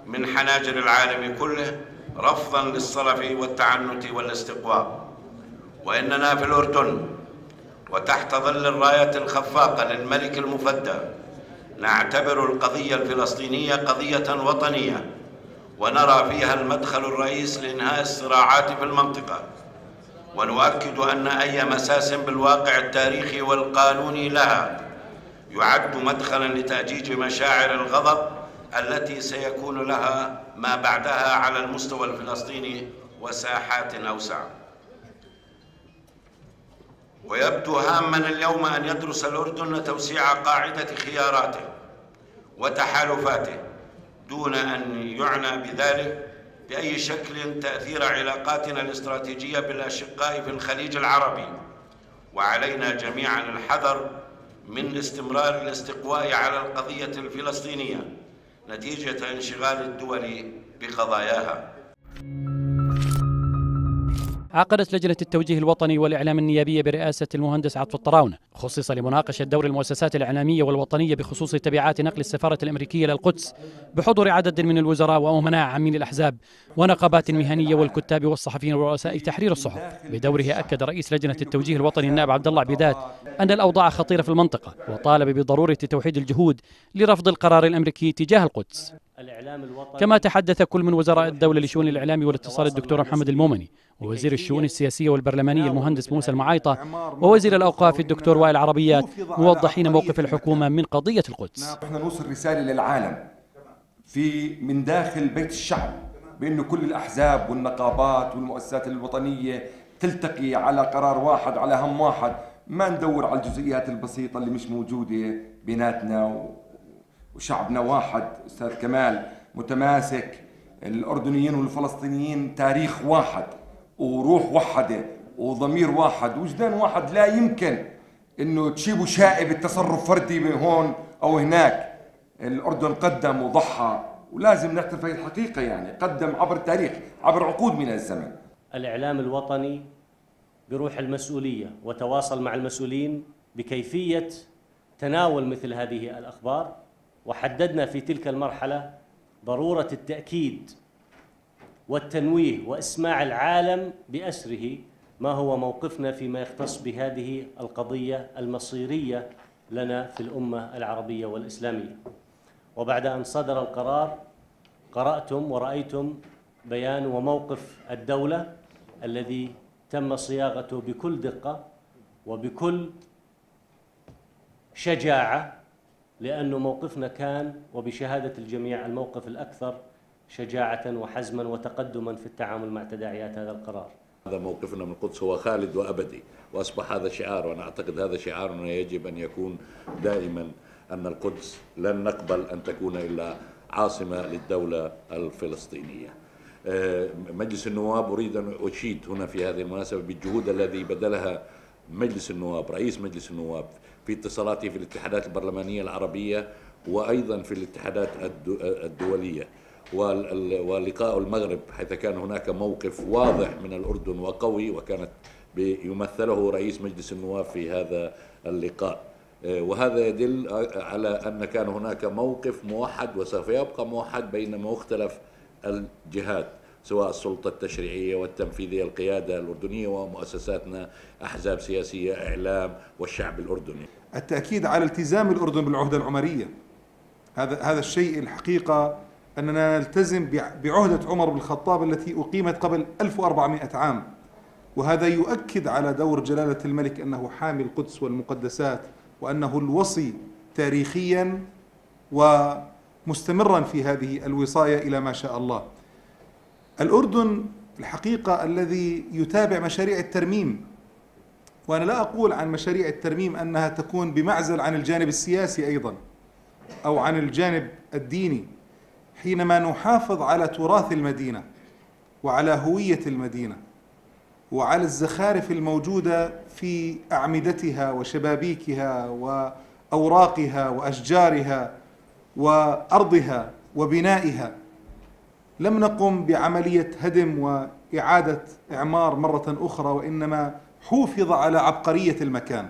من حناجر العالم كله، رفضاً للصلف والتعنت والاستقواء. وإننا في الأردن وتحت ظل الراية الخفاقة للملك المفدى نعتبر القضية الفلسطينية قضية وطنية، ونرى فيها المدخل الرئيس لإنهاء الصراعات في المنطقة، ونؤكد أن أي مساس بالواقع التاريخي والقانوني لها يعد مدخلاً لتأجيج مشاعر الغضب التي سيكون لها ما بعدها على المستوى الفلسطيني وساحات أوسع. ويبدو هاماً اليوم أن يدرس الأردن توسيع قاعدة خياراته وتحالفاته دون أن يعنى بذلك بأي شكل تأثير علاقاتنا الاستراتيجية بالأشقاء في الخليج العربي، وعلينا جميعاً الحذر من استمرار الاستقواء على القضية الفلسطينية نتيجة انشغال الدول بقضاياها. عقدت لجنة التوجيه الوطني والإعلام النيابية برئاسة المهندس عاطف الطراونة خصيصا لمناقشة دور المؤسسات الإعلامية والوطنية بخصوص تبعات نقل السفارة الأمريكية للقدس بحضور عدد من الوزراء وأمناء عامين الأحزاب ونقابات مهنية والكتاب والصحفيين ورؤساء تحرير الصحف. بدوره أكد رئيس لجنة التوجيه الوطني النائب عبد الله عبيدات أن الأوضاع خطيرة في المنطقة، وطالب بضرورة توحيد الجهود لرفض القرار الأمريكي تجاه القدس. كما تحدث كل من وزراء الدولة لشؤون الإعلام والاتصال الدكتور محمد المومني، ووزير الشؤون السياسية والبرلمانية المهندس موسى المعايطه، ووزير الأوقاف الدكتور وائل العربيات، موضحين موقف الحكومة من قضية القدس. نحن نوصل رسالة للعالم في من داخل بيت الشعب بأن كل الأحزاب والنقابات والمؤسسات الوطنية تلتقي على قرار واحد، على هم واحد، ما ندور على الجزئيات البسيطة اللي مش موجودة بيناتنا و... وشعبنا واحد. أستاذ كمال متماسك، الأردنيين والفلسطينيين تاريخ واحد وروح واحدة وضمير واحد وجدان واحد، لا يمكن أنه تشيبوا شائب التصرف فردي من هون أو هناك. الأردن قدم وضحى ولازم نعترف هذه الحقيقة، يعني قدم عبر التاريخ عبر عقود من الزمن. الإعلام الوطني بروح المسؤولية وتواصل مع المسؤولين بكيفية تناول مثل هذه الأخبار، وحددنا في تلك المرحلة ضرورة التأكيد والتنويه وإسماع العالم بأسره ما هو موقفنا فيما يختص بهذه القضية المصيرية لنا في الأمة العربية والإسلامية. وبعد أن صدر القرار قرأتم ورأيتم بيان وموقف الدولة الذي تم صياغته بكل دقة وبكل شجاعة، لأن موقفنا كان وبشهادة الجميع الموقف الأكثر شجاعة وحزما وتقدما في التعامل مع تداعيات هذا القرار. هذا موقفنا من القدس هو خالد وأبدي، وأصبح هذا شعار، وأنا أعتقد هذا شعارنا يجب أن يكون دائما، أن القدس لن نقبل أن تكون إلا عاصمة للدولة الفلسطينية. مجلس النواب أريد أن أشيد هنا في هذه المناسبة بالجهود الذي بدلها مجلس النواب، رئيس مجلس النواب، في اتصالاته في الاتحادات البرلمانية العربية وأيضا في الاتحادات الدولية، ولقاء المغرب حيث كان هناك موقف واضح من الأردن وقوي وكانت يمثله رئيس مجلس النواب في هذا اللقاء، وهذا يدل على أن كان هناك موقف موحد وسوف يبقى موحد بين مختلف الجهات، سواء السلطة التشريعية والتنفيذية، القيادة الأردنية ومؤسساتنا، أحزاب سياسية، إعلام، والشعب الأردني. التأكيد على التزام الأردن بالعهدة العمرية، هذا هذا الشيء الحقيقة أننا نلتزم بعهدة عمر بن الخطاب التي أقيمت قبل ألف وأربعمائة عام، وهذا يؤكد على دور جلالة الملك أنه حامي القدس والمقدسات، وأنه الوصي تاريخيا ومستمرا في هذه الوصاية إلى ما شاء الله. الأردن الحقيقة الذي يتابع مشاريع الترميم، وأنا لا أقول عن مشاريع الترميم أنها تكون بمعزل عن الجانب السياسي أيضا أو عن الجانب الديني، حينما نحافظ على تراث المدينة وعلى هوية المدينة وعلى الزخارف الموجودة في أعمدتها وشبابيكها وأوراقها وأشجارها وأرضها وبنائها. لم نقم بعملية هدم وإعادة إعمار مرة أخرى، وإنما حوفظ على عبقرية المكان.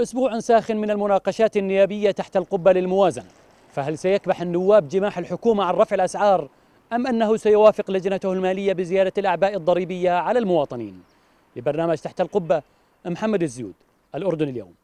أسبوع ساخن من المناقشات النيابية تحت القبة للموازنة، فهل سيكبح النواب جماح الحكومة عن رفع الأسعار أم أنه سيوافق لجنته المالية بزيادة الأعباء الضريبية على المواطنين؟ لبرنامج تحت القبة، محمد الزيود، الأردن اليوم.